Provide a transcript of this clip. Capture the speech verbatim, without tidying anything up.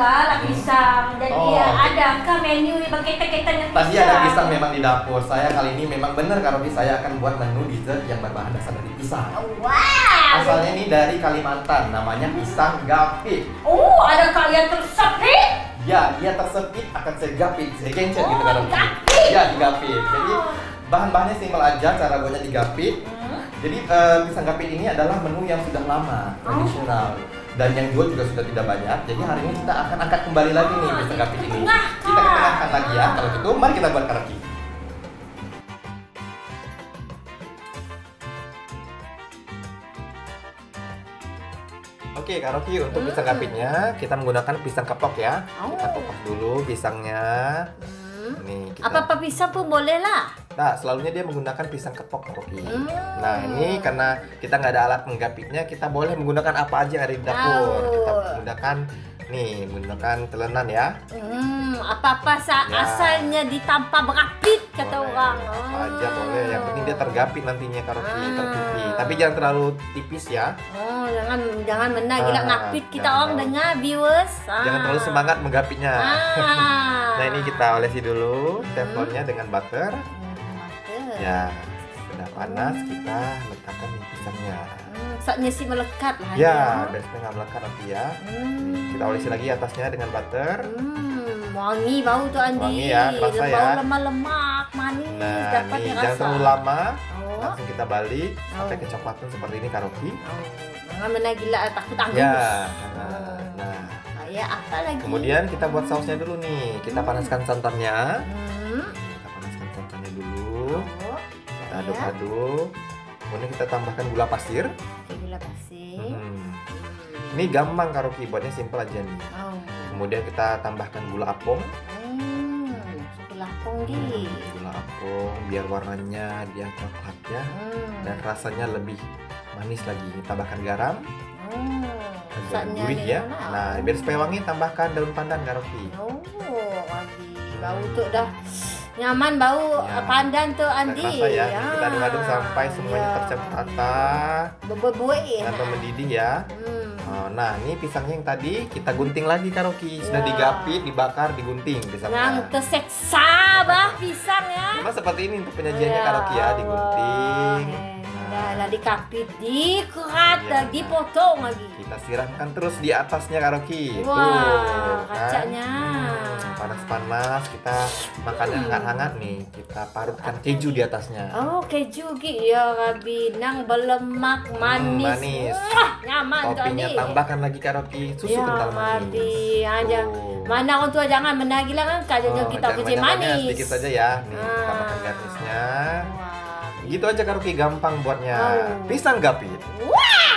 enggak lah pisang, dan oh, dia okay. ada ke menu berkaitan-kaitannya pisang. Tadi ada pisang memang di dapur. Saya kali ini memang benar Kak Roki, saya akan buat menu dessert yang berbahan dasar dari pisang. Wow. Asalnya ini dari Kalimantan, namanya pisang gapit. Oh, ada kalian tersepit? Ya, dia tersepit akan saya gapit, saya gencet oh, gitu Kak Roki. Ya, digapit. Jadi bahan-bahannya simpel aja, cara buatnya digapit. Hmm. Jadi uh, pisang gapit ini adalah menu yang sudah lama, tradisional. Oh. Dan yang jual juga sudah tidak banyak. Jadi hari ini kita akan angkat kembali lagi nih pisang gapit ini. Kita ketengahkan lagi ya. Kalau gitu, mari kita buat Kak Roki. Oke Kak Roki, untuk pisang gapitnya kita menggunakan pisang kepok ya. Kita kepok dulu pisangnya. Nih, kita... apa-apa pisang pun boleh lah. Nah, selalunya dia menggunakan pisang kepok Kak Roki. Hmm. Nah, ini karena kita nggak ada alat menggapitnya, kita boleh menggunakan apa aja yang ada di dapur. Oh. Kita menggunakan, nih, menggunakan telenan ya. Hmm, apa-apa ya. Asalnya ditanpa bergapit kata boleh. Orang. Apa aja boleh, yang penting dia tergapit nantinya Kak Roki, hmm. terpipi. Tapi jangan terlalu tipis ya. Oh, jangan jangan benar ah, gila ngapit kita orang terlalu. Dengar viewers. Ah. Jangan terlalu semangat menggapitnya. Ah. Nah ini kita olesi dulu teflonnya dengan butter. Butter. Ya sudah panas kita letakkan pisangnya. Saatnya sih melekat lah. Ya biasanya nggak melekat nanti ya. Kita olesi lagi atasnya dengan butter. Wangi bau tuh Andi. Wangi ya, kerasa ya. Bau lemak-lemak manis. Nah ini jangan terlalu lama. Langsung kita balik sampai kecoklatan seperti ini Kak Roki. Jangan benar gila takut angus. Nah. Ya, apa lagi? Kemudian kita buat sausnya dulu nih. Kita panaskan santannya. Hmm. Kita panaskan santannya dulu. Oh, kita aduk-aduk. Kemudian kita tambahkan gula pasir. Gula pasir. Hmm. Ini gampang Kak Roki, buatnya simpel aja nih. Oh. Kemudian kita tambahkan gula apung. Hmm. Gula apung nih. Hmm. Gula apung biar warnanya dia coklat ya. Hmm. Dan rasanya lebih manis lagi. Tambahkan garam. Hmm. Gurih ya. Nah, biar supaya wangi tambahkan daun pandan Kak Roki. Oh, wangi. Bau tuh dah nyaman bau ya. Pandan tuh Andi. Rasa ya. Ya. Kita aduk-aduk sampai semuanya ya. Tercemplata. Bebek-bebek ya. Sampai mendidih ya. Hmm. Oh, nah, ini pisangnya yang tadi kita gunting lagi Kak Roki. Sudah ya. Digapit, dibakar, digunting pisangnya. Yang terseksa bah pisangnya. Cuma seperti ini untuk penyajiannya ya. Kak Roki ya, digunting. Oh, nah, dikapit, dikerat, iya, dipotong lagi. Kita siramkan terus di atasnya Kak Roki. Wah, kacanya. Panas-panas, hmm, kita makan hmm. hangat-hangat nih. Kita parutkan keju di atasnya. Oh, keju gitu ya, binang berlemak manis. Hmm, manis. Wah, nyaman tuh. Toppingnya tambahkan lagi Kak Roki, susu ya, kental manis. Aja. Oh. Mana orang tua jangan menagihlah kan kacanya oh, kita kecil manis. Sedikit saja ya. Nih, ah. kita makan garnisnya. Gitu aja Kak Roki, gampang buatnya. Oh. Pisang gapit. Wow.